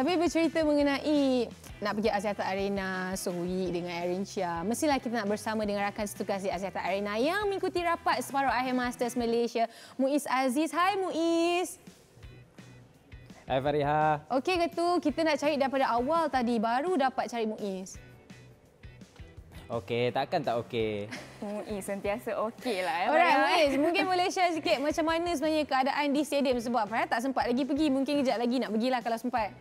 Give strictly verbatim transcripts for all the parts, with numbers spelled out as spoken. Tapi bercerita mengenai nak pergi Aziatah Arena, Soh Wooi dengan Erin Chia. Mestilah kita nak bersama dengan rakan setugas di Aziatah Arena yang mengikuti rapat separuh I Have Masters Malaysia, Muiz Aziz. Hai Muiz. Hai Farah. Okey ke tu? Kita nak cari daripada awal tadi, baru dapat cari Muiz. Okey, takkan tak okey. Muiz sentiasa okey lah. Alright Muiz, mungkin boleh share sikit macam mana sebenarnya keadaan di stadium sebab Farah tak sempat lagi pergi. Mungkin kejap lagi nak pergilah kalau sempat.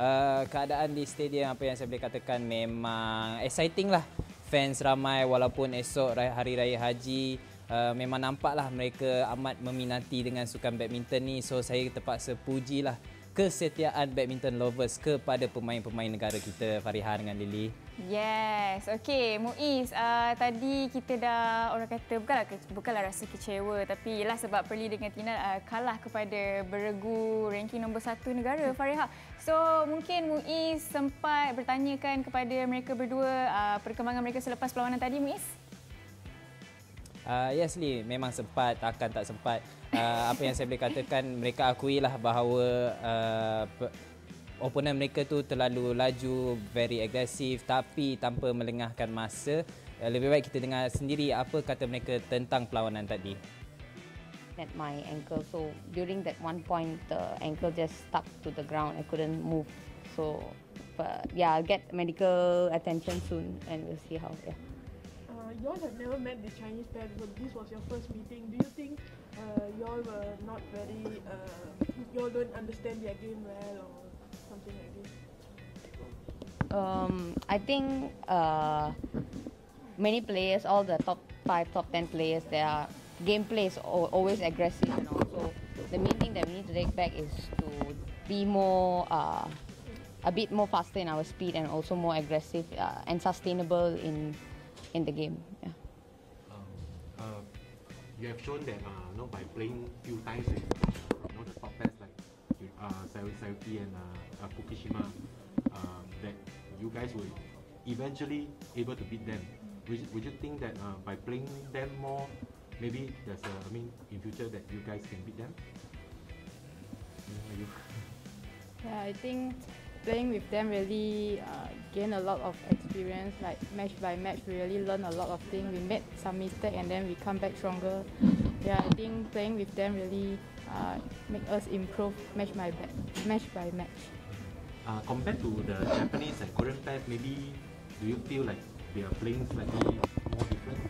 Uh, keadaan di stadium apa yang saya boleh katakan memang exciting lah. Fans ramai walaupun esok Hari Raya Haji uh, memang nampaklah mereka amat meminati dengan sukan badminton ni. So saya terpaksa pujilah kesetiaan badminton lovers kepada pemain-pemain negara kita, Farah dengan Lily. Yes, okey Muiz, uh, tadi kita dah orang kata bukanlah bukanlah rasa kecewa tapi ialah sebab Pearly dengan Tinal uh, kalah kepada beregu ranking nombor satu negara Farah. So mungkin Muiz sempat bertanyakan kepada mereka berdua uh, perkembangan mereka selepas perlawanan tadi Muiz. Uh, yes Lee, memang sempat, takkan tak sempat. Uh, apa yang saya boleh katakan mereka akuilah bahawa uh, opponent mereka tu terlalu laju, very agresif tapi tanpa melengahkan masa. Uh, lebih baik kita dengar sendiri apa kata mereka tentang perlawanan tadi. At my ankle, so during that one point the ankle just stuck to the ground. I couldn't move. So but yeah, I'll get medical attention soon and we'll see how. Yeah. You all have never met the Chinese pair, but this was your first meeting. Do you think uh, you all were not very, uh, you all don't understand their game well or something like this? Um, I think uh, many players, all the top five, top ten players, their gameplay is always aggressive and all. So the main thing that we need to take back is to be more, uh, a bit more faster in our speed and also more aggressive uh, and sustainable in in the game. Yeah. Um, uh, you have shown that uh, you know, by playing few times with you know, the top pairs like uh, Saeuki and uh, uh, Fukushima, uh, that you guys will eventually able to beat them. Would, would you think that uh, by playing them more, maybe there's a, I mean, in future that you guys can beat them? Yeah, I think playing with them really uh, gain a lot of experience, like match by match we really learn a lot of things. We made some mistakes and then we come back stronger. Yeah, I think playing with them really uh, make us improve match by match. By match. Uh, compared to the Japanese and Korean pairs, maybe do you feel like they are playing slightly more different?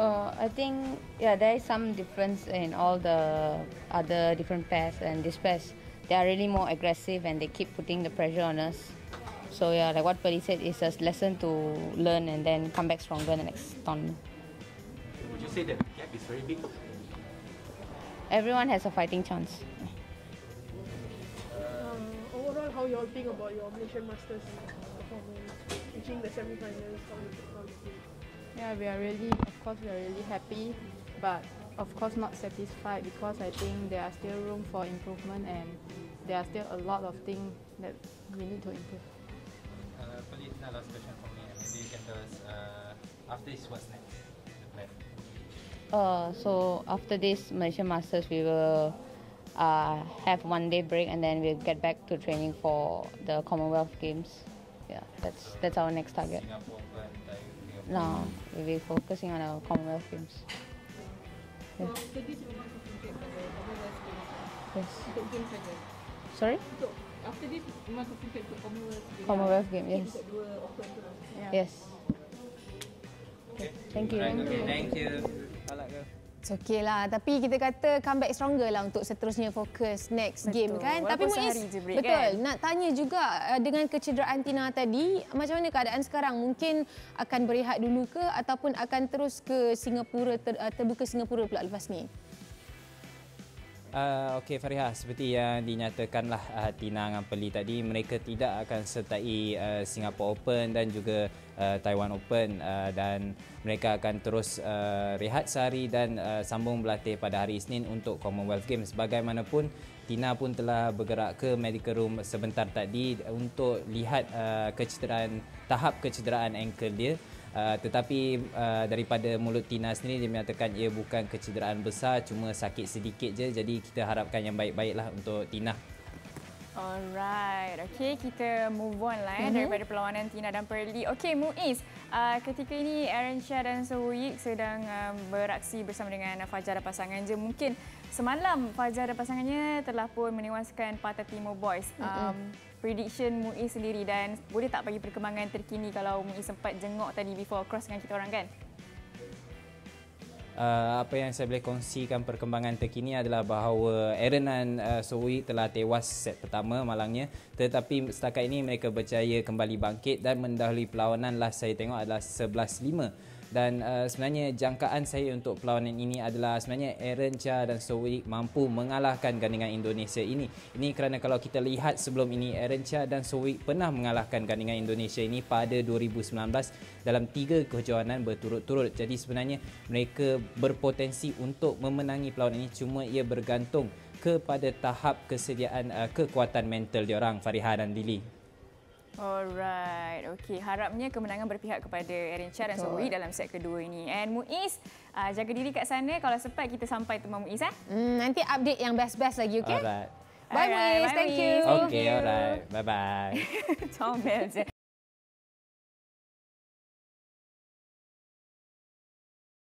Uh, I think yeah, there is some difference in all the other different pairs and this pairs. They are really more aggressive and they keep putting the pressure on us. So yeah, like what Pearly said, it's a lesson to learn and then come back stronger in the next tournament. Would you say that the gap is very big? Everyone has a fighting chance. Um, overall, how you all think about your Malaysia Masters performance, reaching the semi-finals? Yeah, we are really, of course, we are really happy, but of course not satisfied because I think there are still room for improvement and there are still a lot of things that we need to improve. Uh, please, now last question for me. Maybe you can tell us, uh, after this, what's next? The plan? Uh, so after this Malaysia Masters, we will uh, have one day break and then we'll get back to training for the Commonwealth Games. Yeah, that's that's our next target. Singapore Open, Taiwan Open. No, we'll be focusing on our Commonwealth Games. Yes. Yes. Sorry? So, after this, you want to prepare for Commonwealth Games? Commonwealth Games, yes. Yes. Okay. Thank you. Thank you. It's okay lah. Tapi kita kata comeback stronger lah untuk seterusnya fokus next betul. Game kan. Walaupun tapi Muiz, betul. Kan? Nak tanya juga dengan kecederaan Tinal tadi, macam mana keadaan sekarang? Mungkin akan berehat dulu ke ataupun akan terus ke Singapura, ter, terbuka Singapura pula lepas ni? Uh, Okey Farah, seperti yang dinyatakanlah uh, Tina dengan Pearly tadi, mereka tidak akan sertai uh, Singapore Open dan juga uh, Taiwan Open uh, dan mereka akan terus uh, rehat sehari dan uh, sambung berlatih pada hari Isnin untuk Commonwealth Games. Bagaimanapun, Tina pun telah bergerak ke medical room sebentar tadi untuk lihat uh, kecederaan, tahap kecederaan ankle dia. Uh, tetapi uh, daripada mulut Tina sendiri dia menyatakan ia bukan kecederaan besar, cuma sakit sedikit je. Jadi kita harapkan yang baik-baiklah untuk Tina. Alright, okay, kita move on lah mm-hmm. daripada perlawanan Tina dan Pearly. Okay, Muiz, uh, ketika ini Erin Chia dan Soh Wooi sedang uh, beraksi bersama dengan Fajar dan pasangan je. Mungkin semalam Fajar dan pasangannya telah pun menewaskan Pattaya Boys. Um, mm-hmm. Prediction Muiz sendiri, dan boleh tak bagi perkembangan terkini kalau Muiz sempat jengok tadi before cross dengan kita orang kan? Uh, apa yang saya boleh kongsikan perkembangan terkini adalah bahawa Erin dan uh, Soh Wooi telah tewas set pertama malangnya, tetapi setakat ini mereka berjaya kembali bangkit dan mendahului perlawanan last saya tengok adalah sebelas lima. Dan uh, sebenarnya jangkaan saya untuk perlawanan ini adalah sebenarnya Erin Chia dan Soh Wooi mampu mengalahkan gandingan Indonesia ini. Ini kerana kalau kita lihat sebelum ini Erin Chia dan Soh Wooi pernah mengalahkan gandingan Indonesia ini pada dua ribu sembilan belas dalam tiga kejohanan berturut-turut. Jadi sebenarnya mereka berpotensi untuk memenangi perlawanan ini, cuma ia bergantung kepada tahap kesediaan uh, kekuatan mental diorang, Farah dan Lily. Alright, okey. Harapnya kemenangan berpihak kepada Erin Chia dan Soh Wooi dalam set kedua ini. And Muiz, uh, jaga diri kat sana. Kalau sempat kita sampai temu Muiz, eh? Mm, nanti update yang best-best lagi, okey? Alright. Bye, Muiz. Right, thank you. Okey, alright. Bye-bye. Comel je.